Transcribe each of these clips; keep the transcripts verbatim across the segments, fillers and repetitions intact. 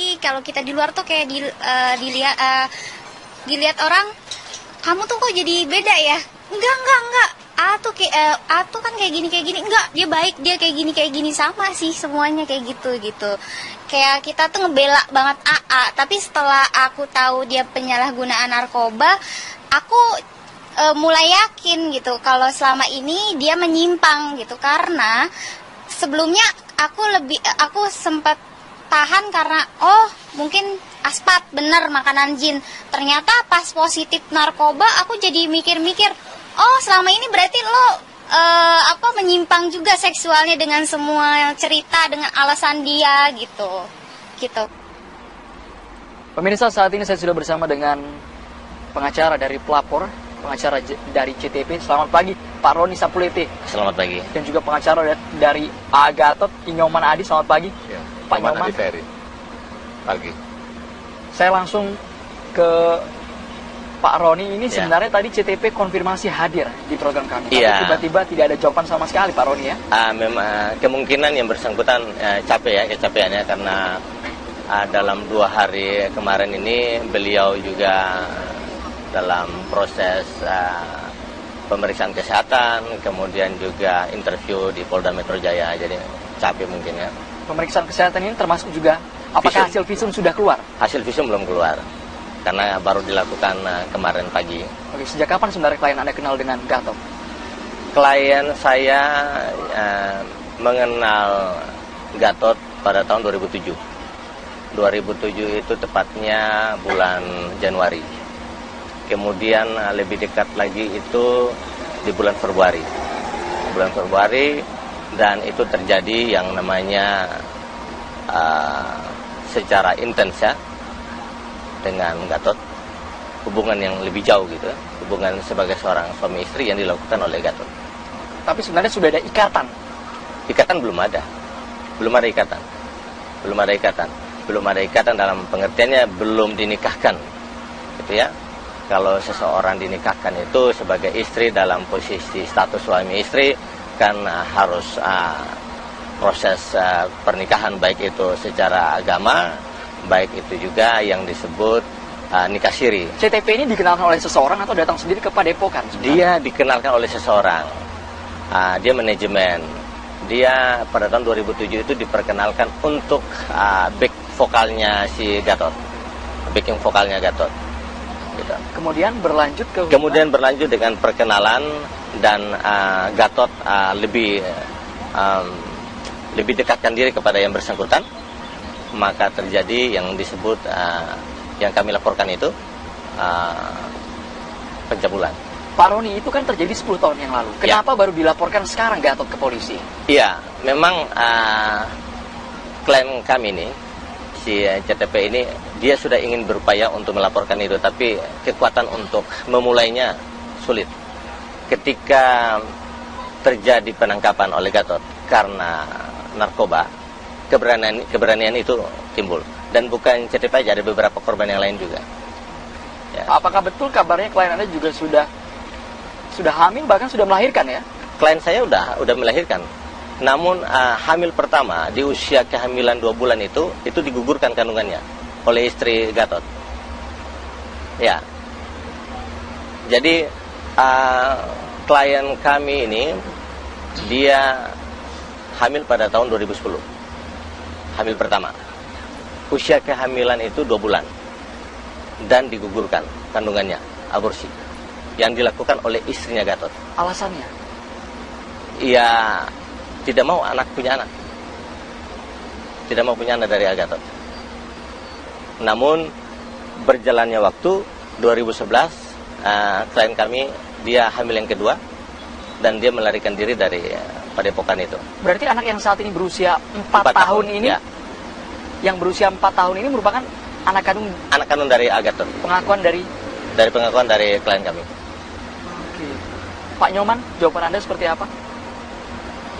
sih kalau kita di luar tuh kayak di, uh, dilihat uh, dilihat orang, kamu tuh kok jadi beda ya? Enggak, enggak, enggak. A tuh kayak uh, A tuh kan kayak gini kayak gini. Enggak, dia baik, dia kayak gini kayak gini, sama sih semuanya kayak gitu gitu. Kayak kita tuh ngebela banget A A, tapi setelah aku tahu dia penyalahgunaan narkoba, aku uh, mulai yakin gitu kalau selama ini dia menyimpang gitu, karena sebelumnya aku lebih aku sempat tahan karena oh mungkin aspat bener makanan jin. Ternyata pas positif narkoba aku jadi mikir-mikir, oh selama ini berarti lo uh, apa menyimpang juga seksualnya dengan semua cerita dengan alasan dia gitu. Gitu. Pemirsa, saat ini saya sudah bersama dengan pengacara dari pelapor, pengacara dari C T P. Selamat pagi, Pak Roni Sapulete. Selamat pagi. Dan juga pengacara dari Gatot, Inyoman Adi. Selamat pagi, ya, Pak Inyoman. Adi Ferry. Pagi. Saya langsung ke Pak Roni. Ini ya, sebenarnya tadi C T P konfirmasi hadir di program kami, tapi ya, tiba-tiba tidak ada jawaban sama sekali, Pak Roni ya. Uh, memang kemungkinan yang bersangkutan uh, capek ya, kecapeannya karena uh, dalam dua hari kemarin ini beliau juga dalam proses uh, pemeriksaan kesehatan, kemudian juga interview di Polda Metro Jaya, jadi capek mungkin ya. Pemeriksaan kesehatan ini termasuk juga, apakah visum, hasil visum sudah keluar? Hasil visum belum keluar, karena baru dilakukan uh, kemarin pagi. Oke, sejak kapan sebenarnya klien Anda kenal dengan Gatot? Klien saya uh, mengenal Gatot pada tahun dua ribu tujuh. dua ribu tujuh itu tepatnya bulan Januari. Kemudian lebih dekat lagi itu di bulan Februari, bulan Februari, dan itu terjadi yang namanya uh, secara intens ya dengan Gatot, hubungan yang lebih jauh gitu, hubungan sebagai seorang suami istri yang dilakukan oleh Gatot. Tapi sebenarnya sudah ada ikatan? Ikatan belum ada, belum ada ikatan, belum ada ikatan, belum ada ikatan dalam pengertiannya belum dinikahkan, gitu ya. Kalau seseorang dinikahkan itu sebagai istri dalam posisi status suami istri kan uh, harus uh, proses uh, pernikahan, baik itu secara agama, baik itu juga yang disebut uh, nikah siri. C T P ini dikenalkan oleh seseorang atau datang sendiri ke Padepokan? Dia dikenalkan oleh seseorang, uh, dia manajemen. Dia pada tahun dua ribu tujuh itu diperkenalkan untuk uh, back vokalnya si Gatot, backing vokalnya Gatot. Gitu. Kemudian berlanjut ke hubungan? Kemudian berlanjut dengan perkenalan dan uh, Gatot uh, lebih um, lebih dekatkan diri kepada yang bersangkutan, maka terjadi yang disebut uh, yang kami laporkan itu uh, pencabulan. Pak Roni, itu kan terjadi sepuluh tahun yang lalu. Kenapa ya, baru dilaporkan sekarang Gatot ke polisi? Iya, memang uh, klien kami ini, si C T P ini, dia sudah ingin berupaya untuk melaporkan itu, tapi kekuatan untuk memulainya sulit. Ketika terjadi penangkapan oleh Gatot karena narkoba, keberanian keberanian itu timbul. Dan bukan C T P aja, ada beberapa korban yang lain juga. Ya. Apakah betul kabarnya klien Anda juga sudah sudah hamil, bahkan sudah melahirkan ya? Klien saya udah udah melahirkan. Namun uh, hamil pertama di usia kehamilan dua bulan itu itu digugurkan kandungannya oleh istri Gatot. Ya, jadi uh, klien kami ini dia hamil pada tahun dua ribu sepuluh, hamil pertama. Usia kehamilan itu dua bulan dan digugurkan kandungannya, aborsi yang dilakukan oleh istrinya Gatot. Alasannya? Ya, tidak mau anak punya anak, tidak mau punya anak dari Gatot. Namun berjalannya waktu, dua ribu sebelas uh, klien kami dia hamil yang kedua dan dia melarikan diri dari uh, Padepokan itu. Berarti anak yang saat ini berusia empat, empat tahun, tahun ini ya, yang berusia empat tahun ini merupakan anak kandung anak kandung dari Gatot. Pengakuan dari dari pengakuan dari klien kami. Oke. Pak Nyoman, jawaban Anda seperti apa?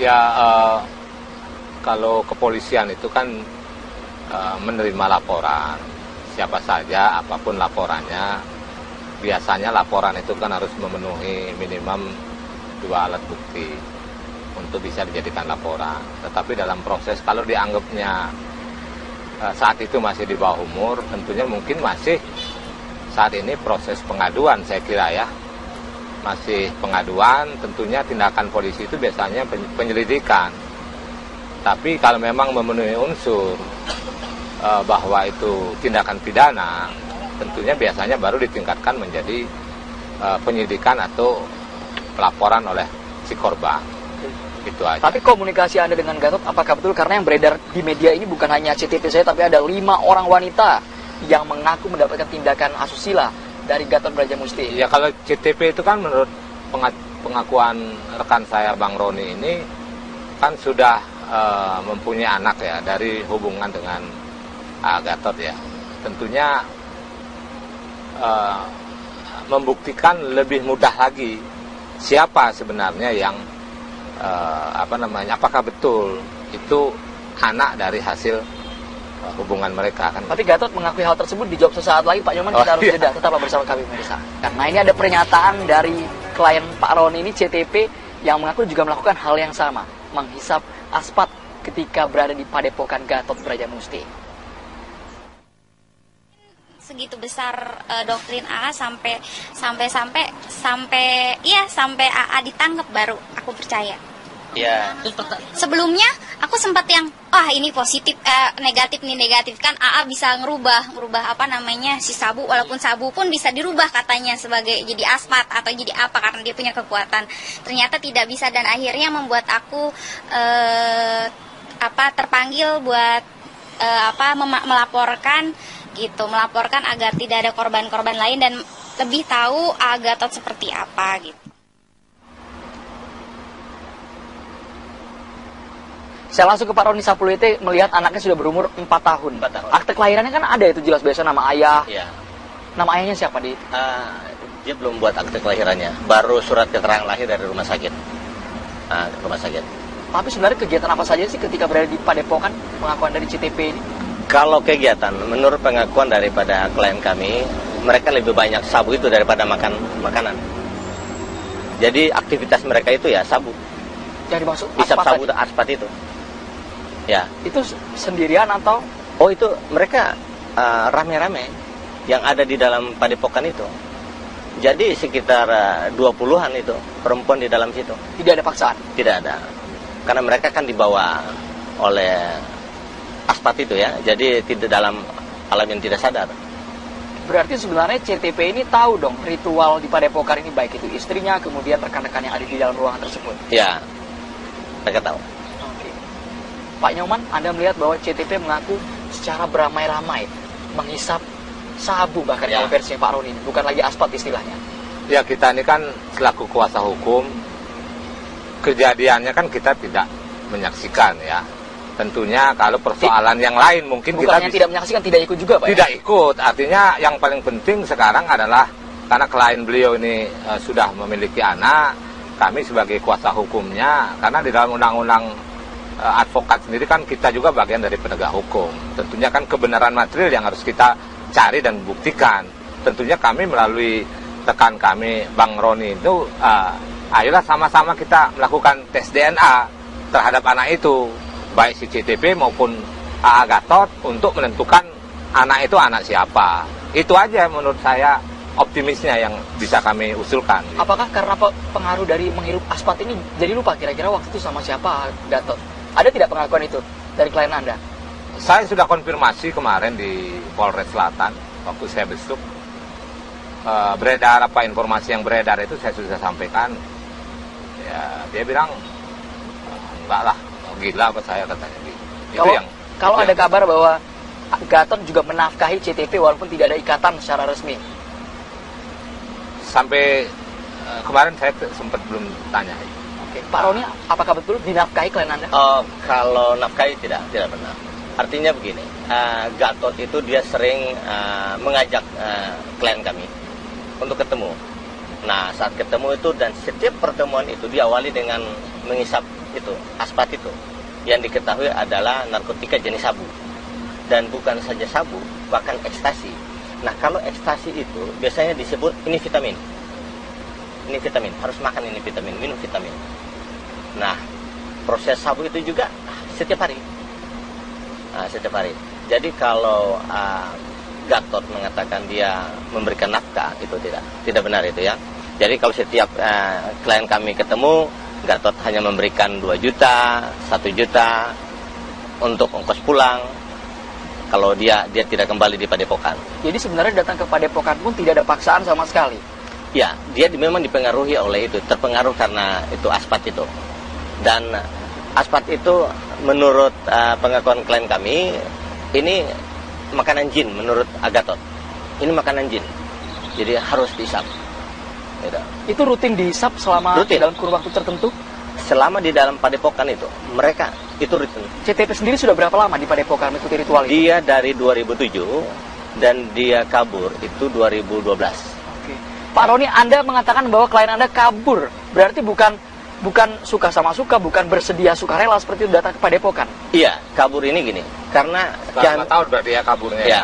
Ya, uh, kalau kepolisian itu kan uh, menerima laporan siapa saja, apapun laporannya. Biasanya laporan itu kan harus memenuhi minimum dua alat bukti untuk bisa dijadikan laporan. Tetapi dalam proses, kalau dianggapnya saat itu masih di bawah umur, tentunya mungkin masih saat ini proses pengaduan, saya kira ya. Masih pengaduan, tentunya tindakan polisi itu biasanya penyelidikan. Tapi kalau memang memenuhi unsur e, bahwa itu tindakan pidana, tentunya biasanya baru ditingkatkan menjadi e, penyidikan atau pelaporan oleh si korban. Itu aja. Tapi komunikasi Anda dengan Gatot apakah betul? Karena yang beredar di media ini bukan hanya C T P saya, tapi ada lima orang wanita yang mengaku mendapatkan tindakan asusila dari Gatot Brajamusti. Ya, kalau C T P itu kan menurut pengakuan rekan saya Bang Roni ini kan sudah uh, mempunyai anak ya dari hubungan dengan uh, Gatot ya. Tentunya uh, membuktikan lebih mudah lagi siapa sebenarnya yang uh, apa namanya, apakah betul itu anak dari hasil hubungan mereka kan. Tapi Gatot mengakui hal tersebut. Dijawab sesaat lagi Pak Nyoman, oh, kita harus iya. jeda. Tetaplah bersama kami pemirsa. Nah, ini ada pernyataan dari klien Pak Roni ini, C T P, yang mengaku juga melakukan hal yang sama, menghisap aspat ketika berada di Padepokan Gatot Brajamusti. Segitu besar e, doktrin A A sampai sampai sampai sampai iya sampai A A ditangkap baru aku percaya. Ya. Sebelumnya aku sempat yang ah ini positif eh, negatif nih negatif kan A A bisa ngerubah ngerubah apa namanya si sabu, walaupun sabu pun bisa dirubah katanya sebagai jadi aspat atau jadi apa karena dia punya kekuatan. Ternyata tidak bisa dan akhirnya membuat aku eh, apa terpanggil buat eh, apa melaporkan gitu melaporkan agar tidak ada korban-korban lain dan lebih tahu A A Gatot seperti apa gitu. Saya langsung ke Pak Roni Sapulete melihat anaknya sudah berumur empat tahun. empat tahun. Akte kelahirannya kan ada itu jelas, biasa nama ayah. Ya. Nama ayahnya siapa di? Uh, dia belum buat akte kelahirannya, baru surat keterangan lahir dari rumah sakit. Uh, rumah sakit. Tapi sebenarnya kegiatan apa saja sih ketika berada di Padepokan, pengakuan dari C T P ini? Kalau kegiatan, menurut pengakuan daripada klien kami, mereka lebih banyak sabu itu daripada makan makanan. Jadi aktivitas mereka itu ya sabu. Yang dimaksud? Bisa sabu atau aspat itu. Ya. Itu sendirian atau? Oh, itu mereka rame-rame uh, yang ada di dalam Padepokan itu. Jadi sekitar uh, dua puluhan itu perempuan di dalam situ. Tidak ada paksaan? Tidak ada. Karena mereka kan dibawa oleh aspat itu ya. Jadi tidak dalam alam yang tidak sadar. Berarti sebenarnya C T P ini tahu dong ritual di Padepokan ini, baik itu istrinya kemudian rekan-rekan yang ada di dalam ruangan tersebut. Ya, mereka tahu. Pak Nyoman, Anda melihat bahwa C T P mengaku secara beramai-ramai menghisap sabu bahkan ya. Dalam versinya Pak Roni, bukan lagi aspat istilahnya. Ya, kita ini kan selaku kuasa hukum, kejadiannya kan kita tidak menyaksikan ya. Tentunya kalau persoalan Tid yang lain mungkin bukan kita bisa... tidak menyaksikan, tidak ikut juga Pak? Tidak ya? Ikut, artinya yang paling penting sekarang adalah karena klien beliau ini uh, sudah memiliki anak, kami sebagai kuasa hukumnya, karena di dalam undang-undang advokat sendiri kan kita juga bagian dari penegak hukum. Tentunya kan kebenaran material yang harus kita cari dan buktikan. Tentunya kami melalui rekan kami Bang Roni itu uh, ayolah sama-sama kita melakukan tes D N A terhadap anak itu, baik si C T P maupun A A Gatot, untuk menentukan anak itu anak siapa. Itu aja menurut saya optimisnya yang bisa kami usulkan. Apakah karena pengaruh dari menghirup aspat ini jadi lupa kira-kira waktu itu sama siapa Gatot? Ada tidak pengakuan itu dari klien Anda? Saya sudah konfirmasi kemarin di Polres Selatan waktu saya besuk. E, beredar apa informasi yang beredar itu saya sudah sampaikan. Ya, dia bilang enggak lah, gila apa saya katanya. Itu kalau yang, kalau itu ada yang... kabar bahwa Gatot juga menafkahi C T P walaupun tidak ada ikatan secara resmi. Sampai e, kemarin saya sempat belum tanya. Oke, Pak Roni, apakah betul dinafkahi klien Anda? Oh, kalau nafkahi tidak, tidak benar. Artinya begini, uh, Gatot itu dia sering uh, mengajak uh, klien kami untuk ketemu. Nah, saat ketemu itu dan setiap pertemuan itu diawali dengan menghisap itu, aspat itu. Yang diketahui adalah narkotika jenis sabu. Dan bukan saja sabu, bahkan ekstasi. Nah, kalau ekstasi itu biasanya disebut ini vitamin. Ini vitamin, harus makan ini vitamin, minum vitamin. Nah, proses sabu itu juga setiap hari. Nah, setiap hari. Jadi kalau uh, Gatot mengatakan dia memberikan nafkah, itu tidak tidak benar itu ya. Jadi kalau setiap uh, klien kami ketemu, Gatot hanya memberikan dua juta, satu juta untuk ongkos pulang kalau dia dia tidak kembali di Padepokan. Jadi sebenarnya datang ke Padepokan pun tidak ada paksaan sama sekali? Ya, dia memang dipengaruhi oleh itu, terpengaruh karena itu aspat itu. Dan aspat itu menurut uh, pengakuan klien kami, ini makanan jin menurut Gatot. Ini makanan jin, jadi harus dihisap. Gitu. Itu rutin dihisap selama rutin. Di dalam kurun waktu tertentu? Selama di dalam Padepokan itu, mereka itu rutin. C T P sendiri sudah berapa lama di Padepokan mengikuti ritual itu? Dia dari dua ribu tujuh dan dia kabur itu dua ribu dua belas. Oke. Pak Roni, Anda mengatakan bahwa klien Anda kabur, berarti bukan bukan suka sama suka, bukan bersedia sukarela seperti itu datang ke Padepokan. Iya, kabur ini gini, karena selama tahun berarti ya kaburnya. Iya,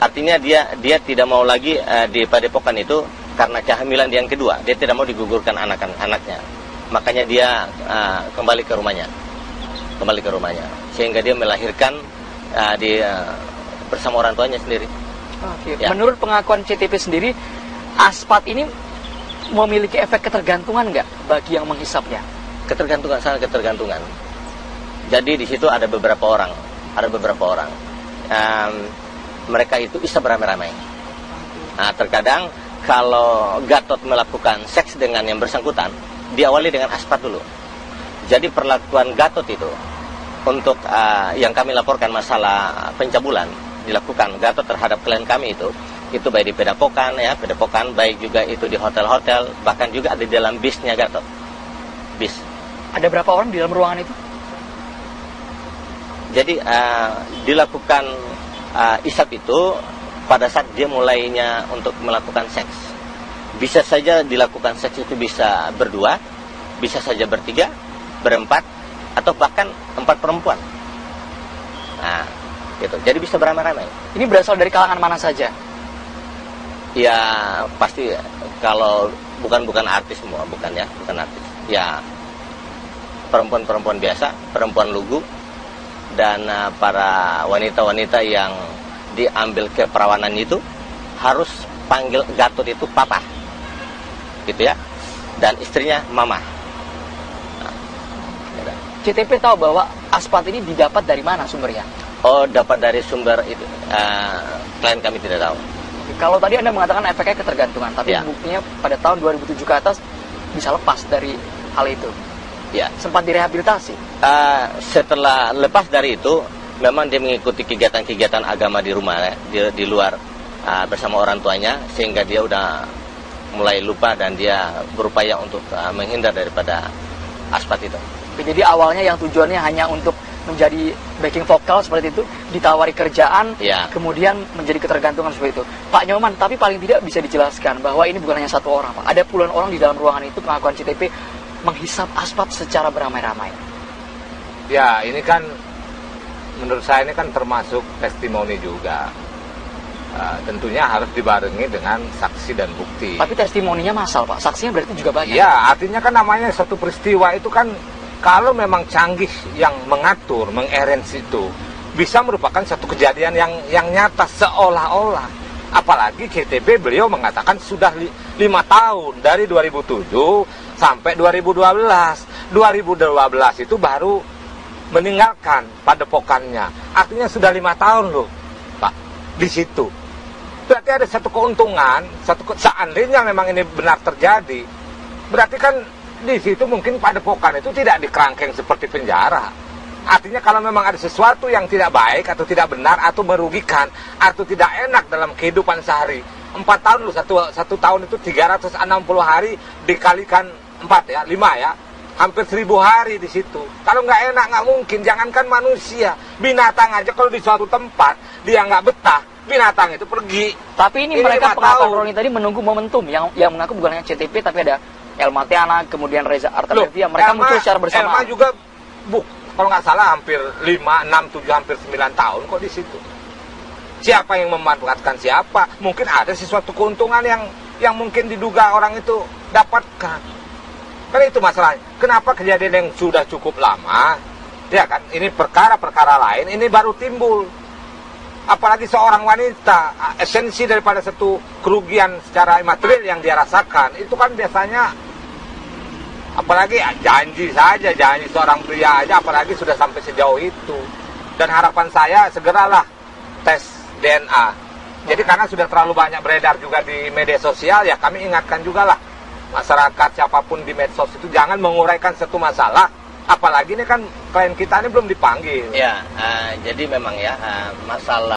artinya dia dia tidak mau lagi uh, di Padepokan itu karena kehamilan yang kedua, dia tidak mau digugurkan anak-anaknya, makanya dia uh, kembali ke rumahnya, kembali ke rumahnya, sehingga dia melahirkan uh, di uh, bersama orang tuanya sendiri. Oke. Ya. Menurut pengakuan C T P sendiri, aspat ini memiliki efek ketergantungan nggak bagi yang menghisapnya? Ketergantungan, sangat ketergantungan. Jadi di situ ada beberapa orang, ada beberapa orang. Um, mereka itu isap beramai-ramai. Nah, terkadang kalau Gatot melakukan seks dengan yang bersangkutan, diawali dengan aspat dulu. Jadi perlakuan Gatot itu untuk uh, yang kami laporkan masalah pencabulan dilakukan Gatot terhadap klien kami itu. Itu baik di Padepokan ya, Padepokan baik juga itu di hotel-hotel, bahkan juga ada di dalam bisnya Gatot. Bis. Ada berapa orang di dalam ruangan itu? Jadi uh, dilakukan uh, isap itu pada saat dia mulainya untuk melakukan seks. Bisa saja dilakukan seks itu bisa berdua, bisa saja bertiga, berempat, atau bahkan empat perempuan. Nah, gitu. Jadi bisa beramai-ramai. Ini berasal dari kalangan mana saja? Ya pasti kalau bukan bukan artis semua, bukan ya, bukan artis. Ya perempuan-perempuan biasa, perempuan lugu, dan uh, para wanita-wanita yang diambil keperawanan itu harus panggil Gatot itu papa, gitu ya. Dan istrinya mama. Nah, gitu. C T P tahu bahwa aspat ini didapat dari mana sumbernya? Oh, dapat dari sumber itu. Uh, klien kami tidak tahu. Kalau tadi Anda mengatakan efeknya ketergantungan, tapi ya, buktinya pada tahun dua ribu tujuh ke atas bisa lepas dari hal itu. Ya, sempat direhabilitasi. Uh, setelah lepas dari itu, memang dia mengikuti kegiatan-kegiatan agama di rumah, ya, di, di luar uh, bersama orang tuanya, sehingga dia udah mulai lupa dan dia berupaya untuk uh, menghindar daripada aspat itu. Jadi awalnya yang tujuannya hanya untuk menjadi backing vokal seperti itu, ditawari kerjaan, ya, kemudian menjadi ketergantungan seperti itu. Pak Nyoman, tapi paling tidak bisa dijelaskan bahwa ini bukan hanya satu orang, Pak. Ada puluhan orang di dalam ruangan itu, pengakuan C T P, menghisap aspat secara beramai-ramai. Ya, ini kan menurut saya ini kan termasuk testimoni juga. Uh, tentunya harus dibarengi dengan saksi dan bukti. Tapi testimoninya masal, Pak. Saksinya berarti juga banyak. Ya, artinya kan namanya satu peristiwa itu kan, kalau memang canggih yang mengatur, mengarrange itu, bisa merupakan satu kejadian yang yang nyata seolah-olah. Apalagi C T P beliau mengatakan sudah li, lima tahun, dari dua ribu tujuh sampai dua ribu dua belas. dua ribu dua belas itu baru meninggalkan Padepokannya. Artinya sudah lima tahun loh, Pak, di situ. Berarti ada satu keuntungan, satu ke, seandainya memang ini benar terjadi, berarti kan di situ mungkin Padepokan itu tidak dikerangkeng seperti penjara. Artinya kalau memang ada sesuatu yang tidak baik atau tidak benar atau merugikan atau tidak enak dalam kehidupan sehari, empat tahun loh, satu, satu tahun itu tiga ratus enam puluh hari dikalikan empat ya, lima ya, hampir seribu hari di situ. Kalau nggak enak nggak mungkin, jangankan manusia, binatang aja kalau di suatu tempat dia nggak betah, binatang itu pergi. Tapi ini, ini mereka pengakuan Roni tadi menunggu momentum, yang yang mengaku bukan hanya C T P tapi ada Elma Theana, kemudian Reza Artel, mereka Elma, muncul secara bersama. Elma juga, bu, kalau nggak salah hampir lima, enam, tujuh, hampir sembilan tahun kok di situ. Siapa yang memanfaatkan siapa? Mungkin ada sesuatu keuntungan yang yang mungkin diduga orang itu dapatkan. Kan itu masalahnya. Kenapa kejadian yang sudah cukup lama, ya kan? Ini perkara-perkara lain, ini baru timbul. apalagi seorang wanita, esensi daripada satu kerugian secara material yang dia rasakan, itu kan biasanya, apalagi janji saja, janji seorang pria aja, apalagi sudah sampai sejauh itu. Dan harapan saya segeralah tes D N A. Jadi karena sudah terlalu banyak beredar juga di media sosial, ya kami ingatkan juga lah masyarakat siapapun di medsos itu jangan menguraikan satu masalah, apalagi ini kan klien kita ini belum dipanggil. Ya, uh, jadi memang ya uh, masalah.